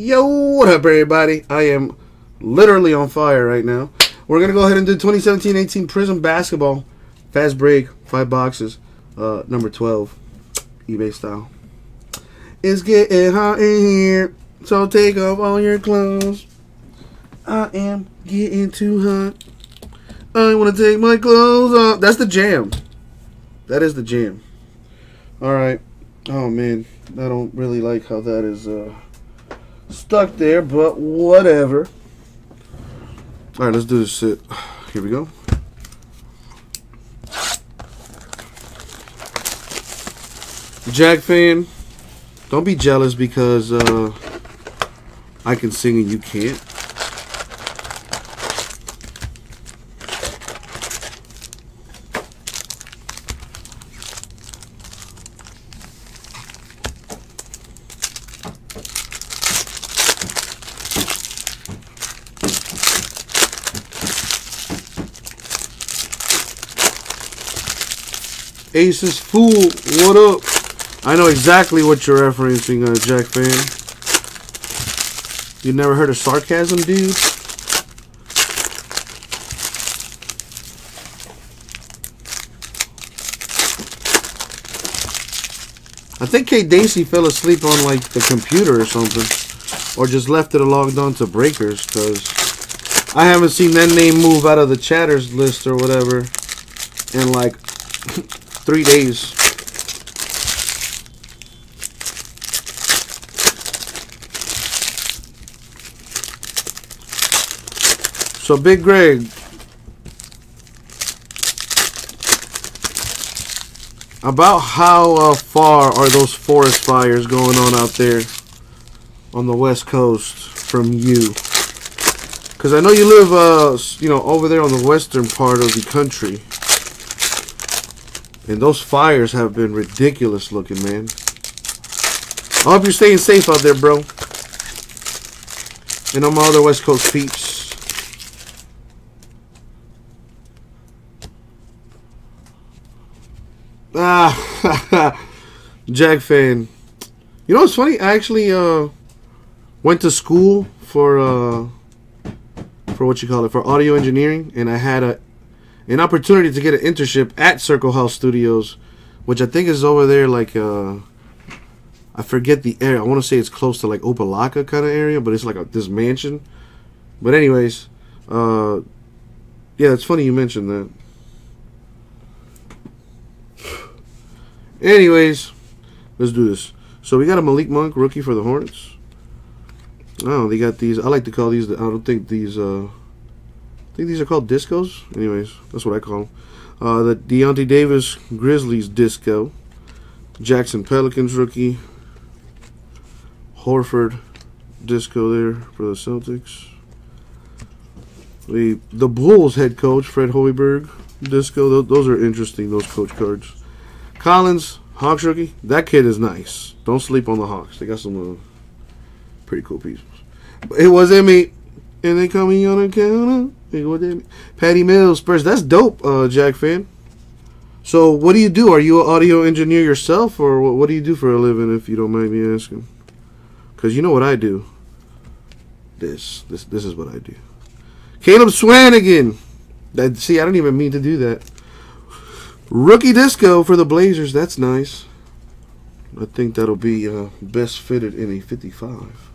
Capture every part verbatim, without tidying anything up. Yo, what up, everybody? I am literally on fire right now. We're going to go ahead and do twenty seventeen eighteen Prizm Basketball. Fast break, five boxes, uh, number twelve, eBay style. It's getting hot in here, so take off all your clothes. I am getting too hot. I want to take my clothes off. That's the jam. That is the jam. All right. Oh, man. I don't really like how that is... Uh, stuck there, but whatever. All right, let's do this shit. Here we go. Jack fan, don't be jealous because uh, I can sing and you can't. Aces Fool, what up? I know exactly what you're referencing, uh, Jack fan. You never heard of sarcasm, dude? I think Kate Dacey fell asleep on like the computer or something, or just left it logged on to breakers, because I haven't seen that name move out of the chatters list or whatever, and like. Three days. So Big Greg, about how uh, far are those forest fires going on out there on the West Coast from you? Because I know you live, uh, you know, over there on the western part of the country. And those fires have been ridiculous looking, man. I hope you're staying safe out there, bro. And on my other West Coast peeps. Ah, Jack fan. You know what's funny? I actually uh, went to school for uh, for what you call it, for audio engineering, and I had a. an opportunity to get an internship at Circle House Studios, which I think is over there like, uh, I forget the area. I want to say it's close to like Opelika kind of area, but it's like a, this mansion. But anyways, uh, yeah, it's funny you mentioned that. Anyways, let's do this. So we got a Malik Monk, rookie for the Hornets. Oh, they got these. I like to call these, I don't think these... Uh, I think these are called discos. Anyways, that's what I call them. Uh, the Deonte Davis Grizzlies disco. Jackson Pelicans rookie. Horford disco there for the Celtics. The, the Bulls head coach, Fred Hoiberg, disco. Th those are interesting, those coach cards. Collins, Hawks rookie. That kid is nice. Don't sleep on the Hawks. They got some uh, pretty cool pieces. But it wasn't me. And they call me on the counter. Patty Mills, Spurs. That's dope, uh, Jack fan. So, what do you do? Are you an audio engineer yourself, or what, what do you do for a living? If you don't mind me asking, because you know what I do. This, this, this is what I do. Caleb Swanigan. That, see, I don't even mean to do that. Rookie disco for the Blazers. That's nice. I think that'll be uh, best fitted in a fifty-five.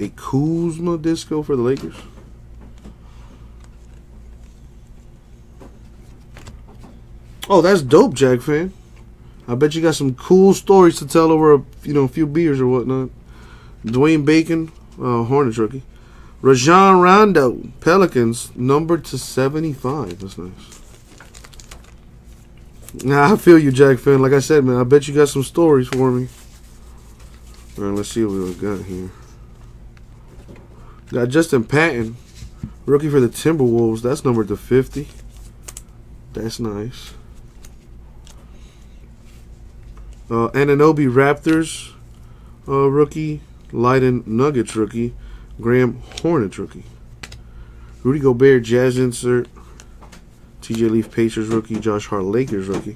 A Kuzma disco for the Lakers. Oh, that's dope, Jack fan. I bet you got some cool stories to tell over a you know a few beers or whatnot. Dwayne Bacon, uh, Hornets rookie. Rajon Rondo, Pelicans, numbered to seventy-five. That's nice. Nah, I feel you, Jack fan. Like I said, man, I bet you got some stories for me. All right, let's see what we got here. Got Justin Patton, rookie for the Timberwolves. That's numbered to fifty. That's nice. Uh, Ananobi Raptors, uh, rookie. Leiden Nuggets rookie. Graham Hornets rookie. Rudy Gobert Jazz insert. T J Leaf Pacers rookie, Josh Hart Lakers rookie,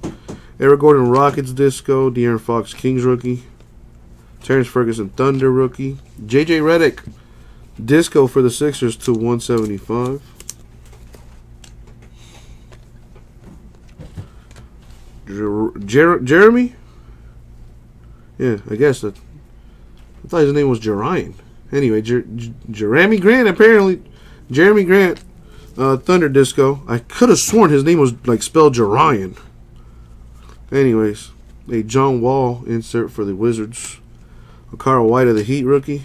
Eric Gordon Rockets disco, De'Aaron Fox Kings rookie, Terrence Ferguson Thunder rookie, J J Redick disco for the Sixers to one seventy-five. Jer Jer Jeremy? Yeah, I guess that. I thought his name was Jerian. Anyway, Jer Jer Jeremy Grant, apparently. Jeremy Grant, uh, Thunder disco. I could have sworn his name was, like, spelled Jerian. Anyways, a John Wall insert for the Wizards. A Carl White of the Heat rookie.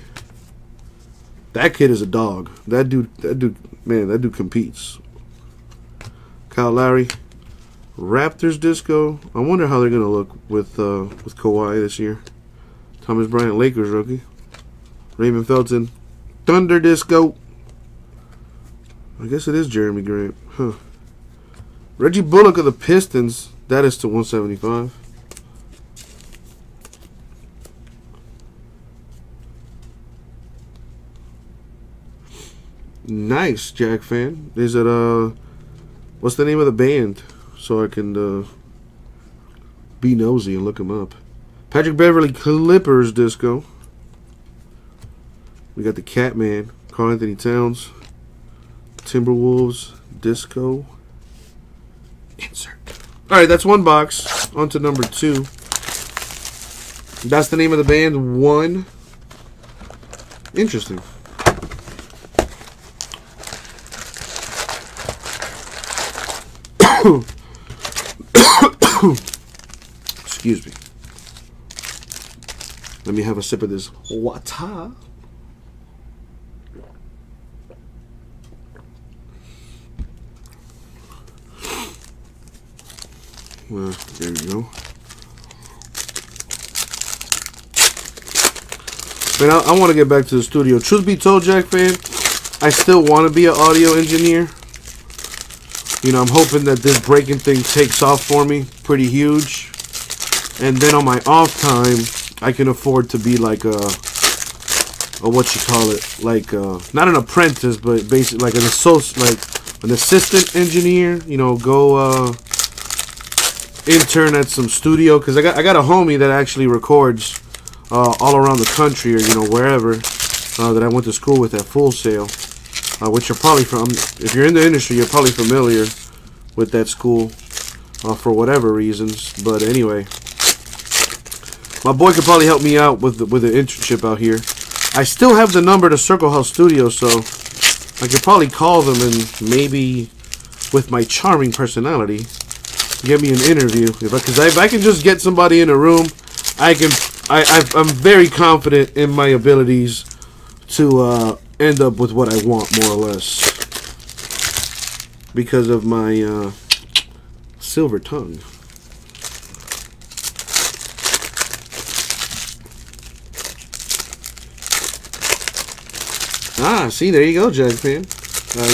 That kid is a dog. That dude, that dude, man, that dude competes. Kyle Lowry. Raptors disco. I wonder how they're gonna look with uh, with Kawhi this year. Thomas Bryant, Lakers rookie. Raymond Felton, Thunder disco. I guess it is Jeremy Grant, huh? Reggie Bullock of the Pistons. That is to one seventy-five. Nice, Jack fan. Is it uh? What's the name of the band? So I can uh, be nosy and look him up. Patrick Beverly, Clippers disco. We got the Catman, Karl Anthony Towns, Timberwolves disco. Insert. All right, that's one box. On to number two. That's the name of the band. One. Interesting. Excuse me. Let me have a sip of this water. Well, there you go. Man, I, I want to get back to the studio. Truth be told, Jack fan, I still want to be an audio engineer. You know, I'm hoping that this breaking thing takes off for me pretty huge. And then on my off time, I can afford to be like a, a what you call it, like a, not an apprentice, but basically like an associate, like an assistant engineer. You know, go uh, intern at some studio, because I got I got a homie that actually records uh, all around the country, or you know wherever uh, that I went to school with at Full Sail. Uh, which you're probably from, if you're in the industry, you're probably familiar with that school uh, for whatever reasons. But anyway, my boy could probably help me out with the, with an internship out here. I still have the number to Circle House Studios, so I could probably call them and maybe, with my charming personality, get me an interview. If I, 'cause if I can just get somebody in a room, I can. I, I've, I'm very confident in my abilities to. Uh, end up with what I want, more or less, because of my uh, silver tongue. Ah, see, there you go, Jag fan. I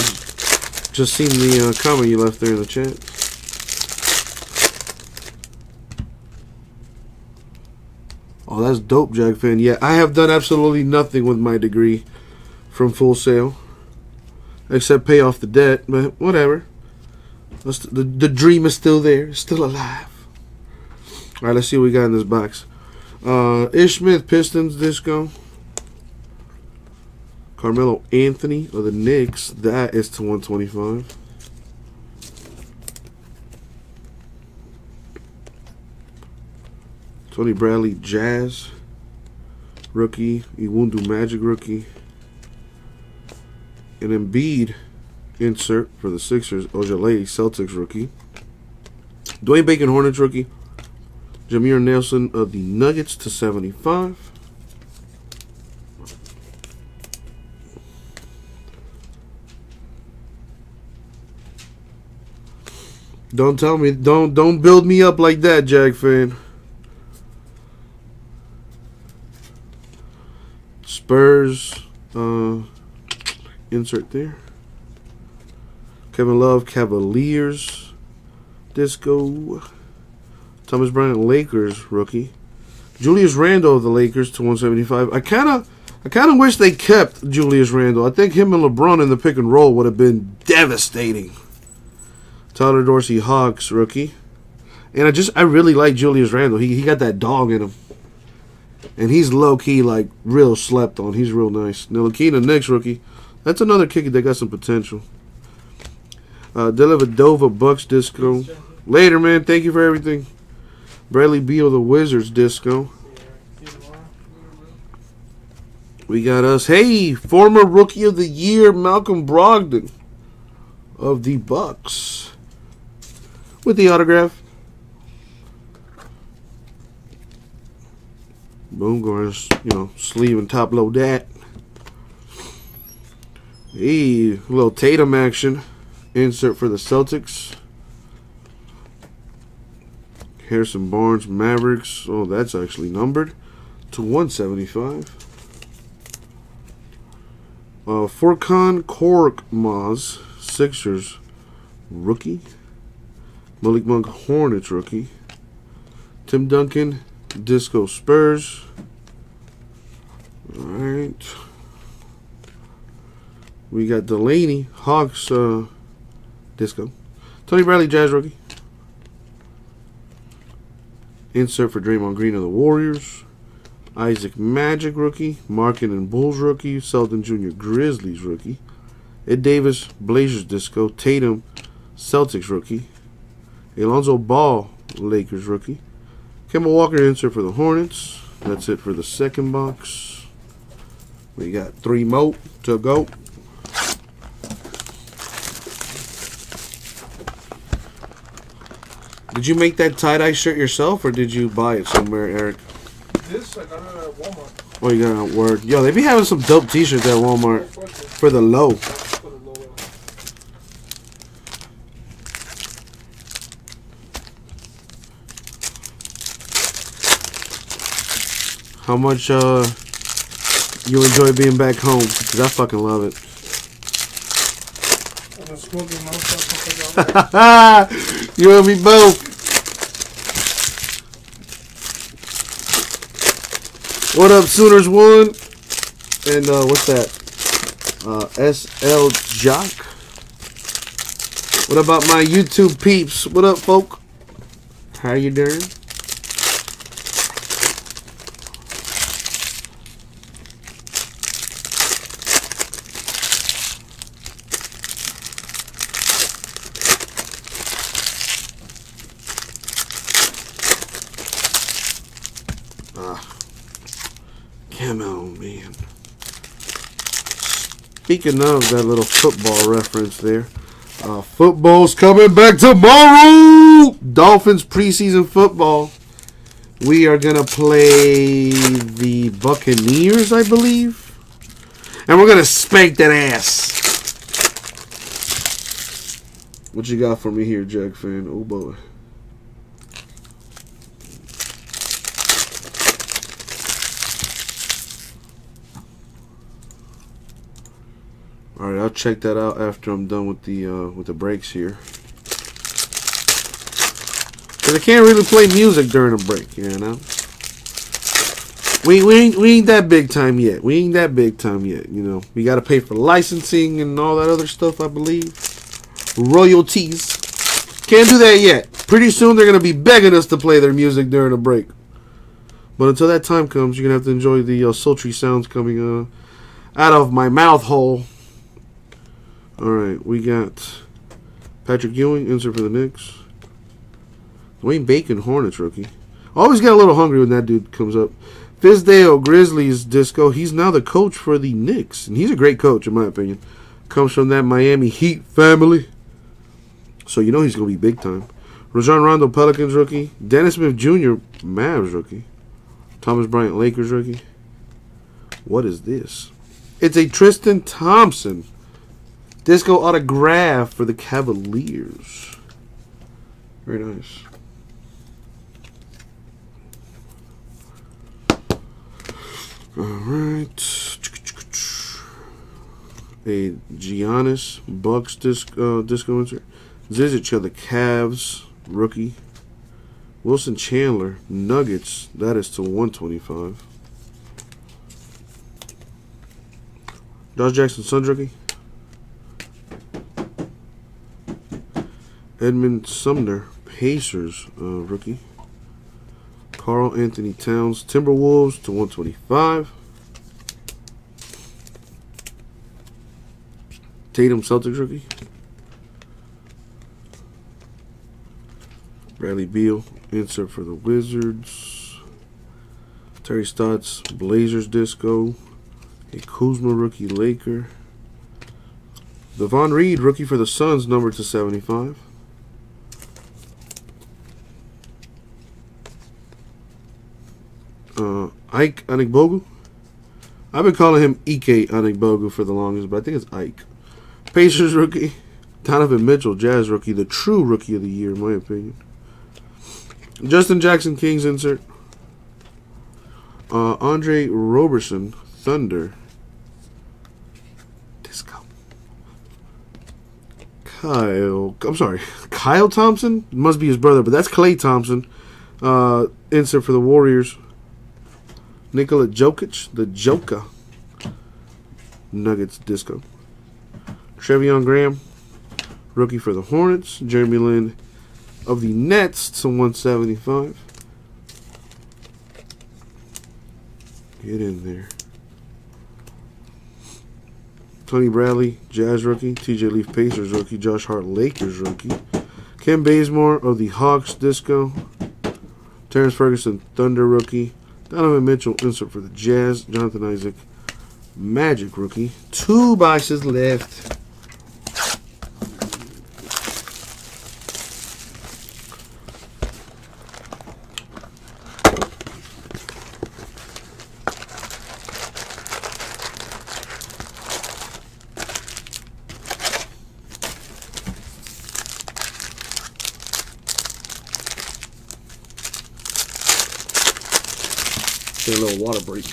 just seen the uh, comment you left there in the chat. Oh, that's dope, Jag fan. Yeah, I have done absolutely nothing with my degree from Full Sail, except pay off the debt, but whatever. Let's, the, the dream is still there, still alive. All right, let's see what we got in this box. Uh, Ish Smith, Pistons disco. Carmelo Anthony of the Knicks. That is to one twenty-five. Tony Bradley, Jazz rookie. Iwundu Magic rookie. An Embiid insert for the Sixers. Ojale, Celtics rookie. Dwayne Bacon, Hornets rookie. Jameer Nelson of the Nuggets to seventy-five. Don't tell me, don't don't build me up like that, Jag fan. Spurs. Uh. Insert there. Kevin Love, Cavaliers disco. Thomas Bryant, Lakers rookie. Julius Randle of the Lakers to one seventy-five. I kind of I kind of wish they kept Julius Randle. I think him and LeBron in the pick and roll would have been devastating. Tyler Dorsey, Hawks rookie. And I just, I really like Julius Randle. He, he got that dog in him. And he's low-key, like, real slept on. He's real nice. Now, Ntilikina, next rookie. That's another kicker that got some potential. Uh, Dellavedova, Bucks Disco. Later, man. Thank you for everything. Bradley Beal, the Wizards Disco. We got us. Hey, former Rookie of the Year, Malcolm Brogdon of the Bucks. With the autograph. Boom, going, you know, sleeve and top load that. Hey, a little Tatum action. Insert for the Celtics. Harrison Barnes, Mavericks. Oh, that's actually numbered to one seventy-five. Uh, Furkan Korkmaz, Sixers rookie. Malik Monk, Hornets rookie. Tim Duncan, Disco Spurs. Alright. We got Delaney, Hawks, uh, Disco. Tony Bradley, Jazz rookie. Insert for Draymond Green of the Warriors. Isaac Magic rookie. Markkanen, Bulls rookie. Seldon Junior, Grizzlies rookie. Ed Davis, Blazers Disco. Tatum, Celtics rookie. Alonzo Ball, Lakers rookie. Kemba Walker, insert for the Hornets. That's it for the second box. We got three more to go. Did you make that tie-dye shirt yourself, or did you buy it somewhere, Eric? This, I got it at Walmart. Oh, you got it at work. Yo, they be having some dope t-shirts at Walmart for the low. How much uh, you enjoy being back home? Because I fucking love it. You and me both. What up, Sooners One? And uh, what's that? Uh, S L Jock. What about my YouTube peeps? What up, folk? How you doing? Speaking of that little football reference there, uh, football's coming back tomorrow! Dolphins preseason football. We are going to play the Buccaneers, I believe. And we're going to spank that ass. What you got for me here, Jag fan? Oh, boy. All right, I'll check that out after I'm done with the uh, with the breaks here. Cause I can't really play music during a break, you know. We we ain't we ain't that big time yet. We ain't that big time yet, you know. We gotta pay for licensing and all that other stuff, I believe. Royalties. Can't do that yet. Pretty soon they're gonna be begging us to play their music during a break. But until that time comes, you're gonna have to enjoy the uh, sultry sounds coming uh, out of my mouth hole. Alright, we got Patrick Ewing, insert for the Knicks. Dwayne Bacon, Hornets rookie. Always get a little hungry when that dude comes up. Fizdale, Grizzlies Disco. He's now the coach for the Knicks. And he's a great coach, in my opinion. Comes from that Miami Heat family. So you know he's going to be big time. Rajon Rondo, Pelicans rookie. Dennis Smith Junior, Mavs rookie. Thomas Bryant, Lakers rookie. What is this? It's a Tristan Thompson Disco autograph for the Cavaliers. Very nice. All right. A Giannis Bucks disc, uh, Disco insert. Zizic of the Cavs, rookie. Wilson Chandler, Nuggets. That is to one twenty-five. Josh Jackson, Suns rookie. Edmund Sumner, Pacers uh, rookie. Karl Anthony Towns, Timberwolves to one twenty-five. Tatum, Celtics rookie. Bradley Beal, insert for the Wizards. Terry Stotts, Blazers disco. A Kuzma rookie, Laker. Devon Reed, rookie for the Suns, number to seventy-five. Uh, Ike Anigbogu. I've been calling him Ike Anigbogu for the longest, but I think it's Ike. Pacers rookie. Donovan Mitchell, Jazz rookie. The true rookie of the year, in my opinion. Justin Jackson, Kings insert. Uh, Andre Roberson, Thunder. Disco. Kyle. I'm sorry. Kyle Thompson? Must be his brother, but that's Klay Thompson. Uh, insert for the Warriors. Nikola Jokic, the Joker. Nuggets disco. Trevion Graham, rookie for the Hornets. Jeremy Lin of the Nets to one seventy-five. Get in there. Tony Bradley, Jazz rookie. T J Leaf, Pacers rookie. Josh Hart, Lakers rookie. Ken Bazemore of the Hawks disco. Terrence Ferguson, Thunder rookie. Donovan Mitchell, insert for the Jazz. Jonathan Isaac, Magic rookie. Two boxes left. A little water break.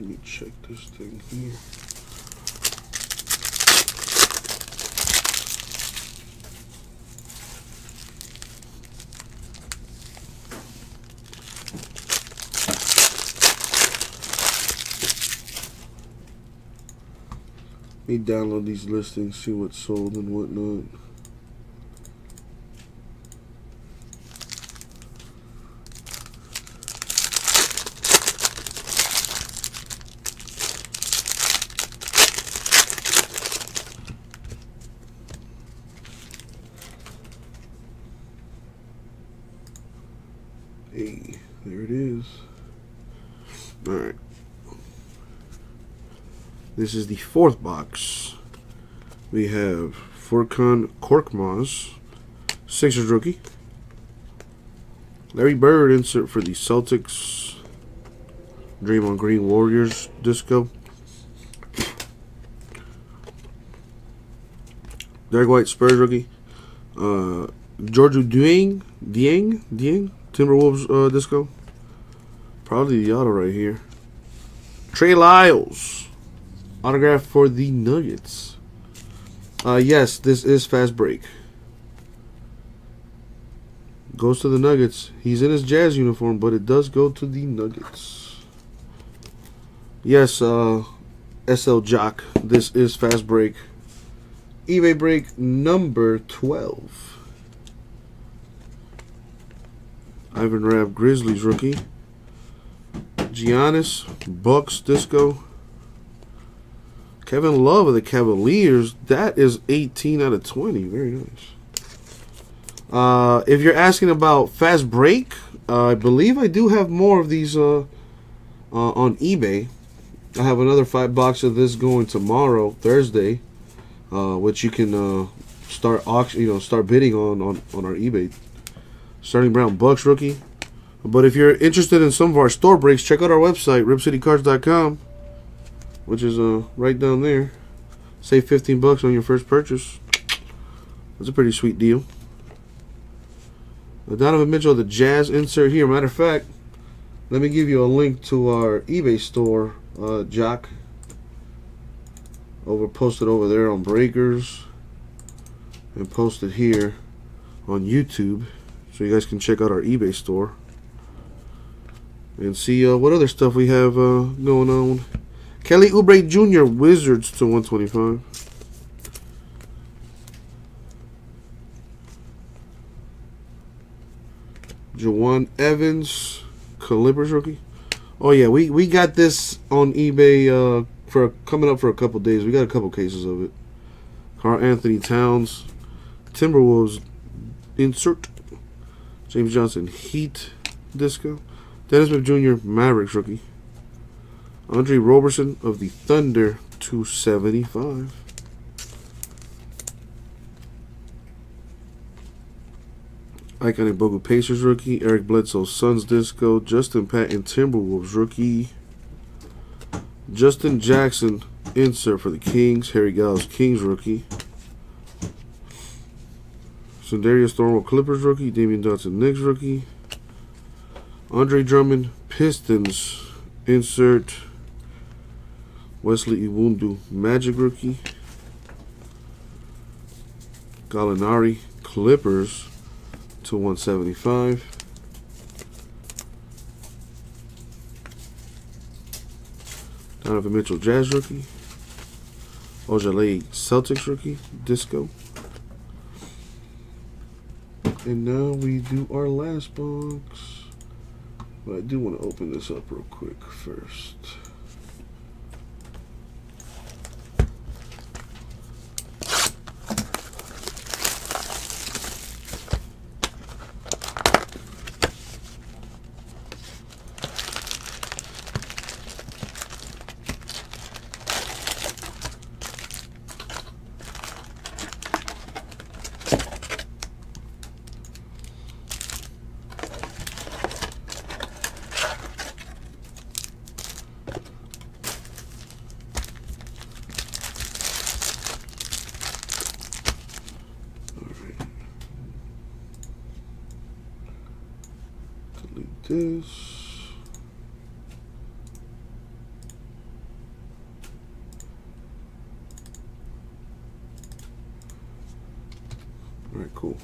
Let me check this thing here. Let me download these listings, see what's sold and whatnot. Hey, there it is. Alright. This is the fourth box. We have Furkan Korkmaz, Sixers rookie. Larry Bird, insert for the Celtics. Draymond Green, Warriors disco. Derek White, Spurs rookie. Uh, Georgiou Dieng, Dieng, Dieng. Timberwolves uh, disco. Probably the auto right here. Trey Lyles. Autograph for the Nuggets. Uh, yes, this is Fast Break. Goes to the Nuggets. He's in his Jazz uniform, but it does go to the Nuggets. Yes, uh, S L Jock. This is Fast Break. eBay break number twelve. Ivan Rabb, Grizzlies rookie. Giannis, Bucks, Disco. Kevin Love of the Cavaliers. That is eighteen out of twenty. Very nice. Uh, if you're asking about Fast Break, uh, I believe I do have more of these uh, uh, on eBay. I have another five box of this going tomorrow, Thursday, uh, which you can uh, start auction, you know, start bidding on, on on our eBay. Sterling Brown, Bucks rookie. But if you're interested in some of our store breaks, check out our website, Rip City Cards dot com, which is uh, right down there. Save fifteen bucks on your first purchase. That's a pretty sweet deal. The Donovan Mitchell, the Jazz insert here. Matter of fact, let me give you a link to our eBay store, uh, Jock. Over posted over there on Breakers and posted here on YouTube. So you guys can check out our eBay store and see uh, what other stuff we have uh, going on. Kelly Oubre Junior Wizards to one twenty-five. Jawan Evans, Clippers rookie. Oh yeah, we we got this on eBay uh, for coming up for a couple days. We got a couple cases of it. Carl Anthony Towns, Timberwolves insert. James Johnson, Heat Disco. Dennis Smith Junior, Mavericks rookie. Andre Roberson of the Thunder, two seventy-five. Icon Bogut, Pacers rookie. Eric Bledsoe, Suns Disco. Justin Patton, Timberwolves rookie. Justin Jackson, insert for the Kings. Harry Giles, Kings rookie. Sundarius Thornwell, Clippers rookie. Damian Dotson, Knicks rookie. Andre Drummond, Pistons insert. Wesley Iwundu, Magic rookie. Gallinari, Clippers to one seventy-five. Donovan Mitchell, Jazz rookie. Ojale, Celtics rookie. Disco. And now we do our last box. But I do want to open this up real quick first. This all right, cool.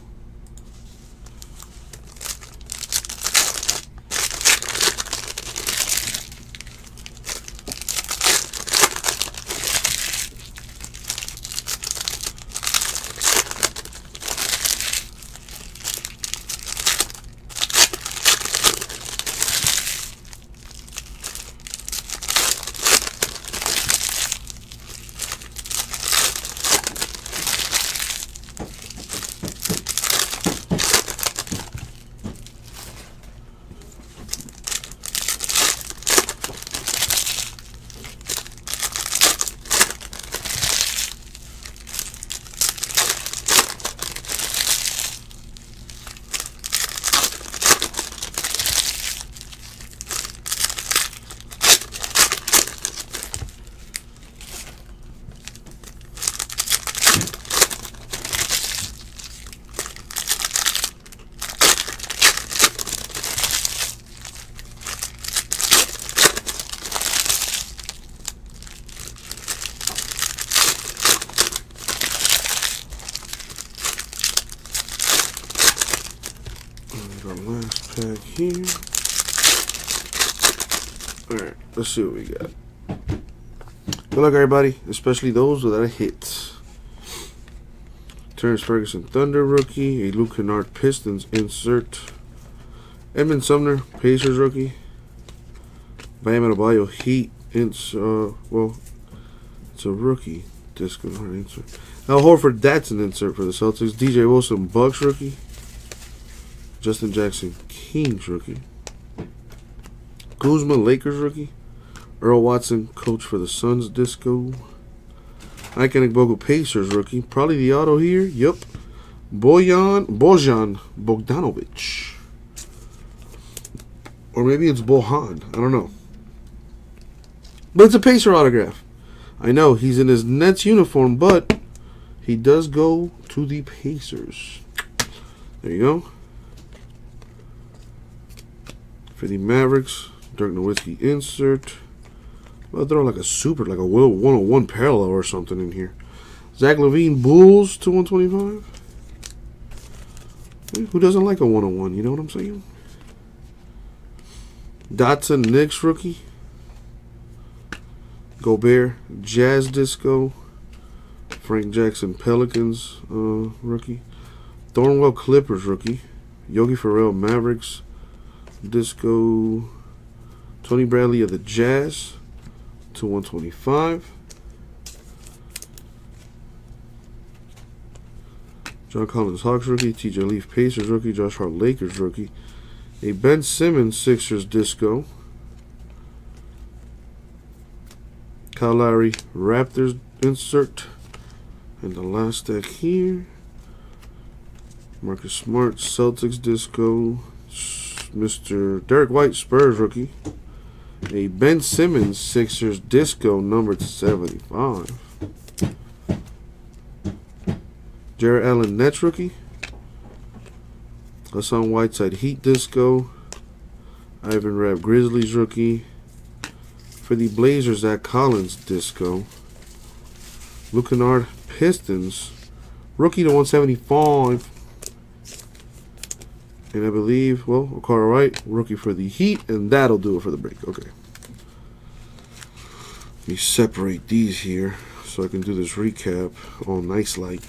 Here. Alright, let's see what we got. Good luck, everybody, especially those without a hit. Terrence Ferguson, Thunder rookie. A Luke Kennard, Pistons insert. Edmund Sumner, Pacers rookie. Bam Adebayo, Heat. It's, uh, well, it's a rookie. Disco insert. Al Horford, that's an insert for the Celtics. D J Wilson, Bucks rookie. Justin Jackson, Kings rookie. Kuzma, Lakers rookie. Earl Watson, coach for the Suns, disco. Ike Anigbogu, Pacers rookie. Probably the auto here. Yep. Bojan, Bojan Bogdanović. Or maybe it's Bojan. I don't know. But it's a Pacer autograph. I know he's in his Nets uniform, but he does go to the Pacers. There you go. For the Mavericks, Dirk Nowitzki insert. Well, throw like a super, like a one oh one parallel or something in here. Zach LaVine, Bulls to one twenty-five. Who doesn't like a one oh one? You know what I'm saying? Dotson, Knicks rookie. Gobert, Jazz disco. Frank Jackson, Pelicans uh, rookie. Thornwell, Clippers rookie. Yogi Ferrell, Mavericks disco. Tony Bradley of the Jazz to one twenty-five. John Collins, Hawks rookie. T J Leaf, Pacers rookie. Josh Hart, Lakers rookie. A Ben Simmons, Sixers disco. Kyle Lowry, Raptors insert. And the last deck here, Marcus Smart, Celtics disco. Mister Derek White, Spurs rookie. A Ben Simmons, Sixers disco, numbered seventy-five. Jared Allen, Nets rookie. Hassan Whiteside, Heat disco. Ivan Rapp, Grizzlies rookie. For the Blazers, Zach Collins disco. Luke Kennard, Pistons rookie to one seventy-five. And I believe, well, O'Connor Wright, rookie for the Heat, and that'll do it for the break. Okay. Let me separate these here so I can do this recap all nice like.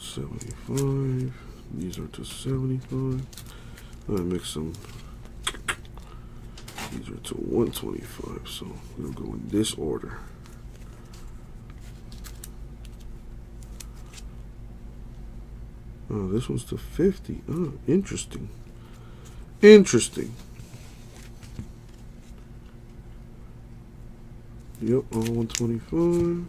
seventy-five. These are to seventy-five. I mix them. These are to one twenty-five. So we'll go in this order. Oh, this one's to fifty. Oh, interesting. Interesting. Yep, all one twenty-five.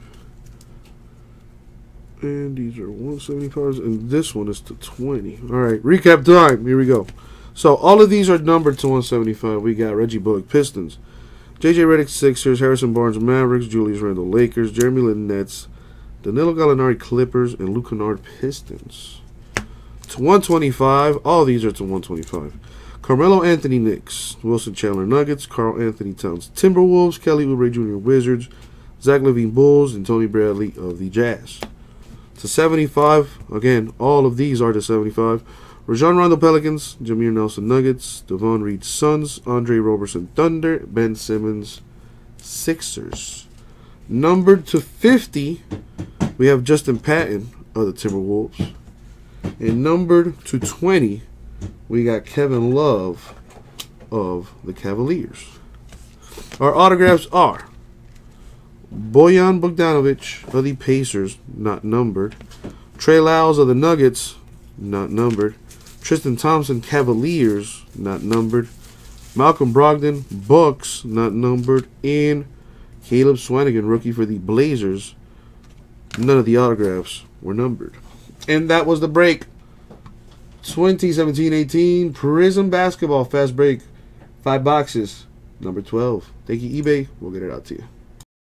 And these are one seventy-fives, and this one is to twenty. All right, recap time. Here we go. So all of these are numbered to one seventy-five. We got Reggie Bullock, Pistons. J J Redick, Sixers. Harrison Barnes, Mavericks. Julius Randle, Lakers. Jeremy Lin, Nets. Danilo Gallinari, Clippers. And Luke Kennard, Pistons. To one twenty-five. All these are to one twenty-five. Carmelo Anthony, Knicks. Wilson Chandler, Nuggets. Karl Anthony Towns, Timberwolves. Kelly Oubre Junior, Wizards. Zach LaVine, Bulls. And Tony Bradley of the Jazz. To seventy-five, again, all of these are to seventy-five. Rajon Rondo, Pelicans. Jameer Nelson, Nuggets. Devon Reed, Suns. Andre Roberson, Thunder. Ben Simmons, Sixers. Numbered to fifty, we have Justin Patton of the Timberwolves. And numbered to twenty, we got Kevin Love of the Cavaliers. Our autographs are Bojan Bogdanović of the Pacers, not numbered. Trey Lyles of the Nuggets, not numbered. Tristan Thompson, Cavaliers, not numbered. Malcolm Brogdon, Bucks, not numbered. And Caleb Swanigan, rookie for the Blazers. None of the autographs were numbered. And that was the break. twenty seventeen eighteen Prizm Basketball Fast Break. Five boxes, number twelve. Thank you, eBay. We'll get it out to you.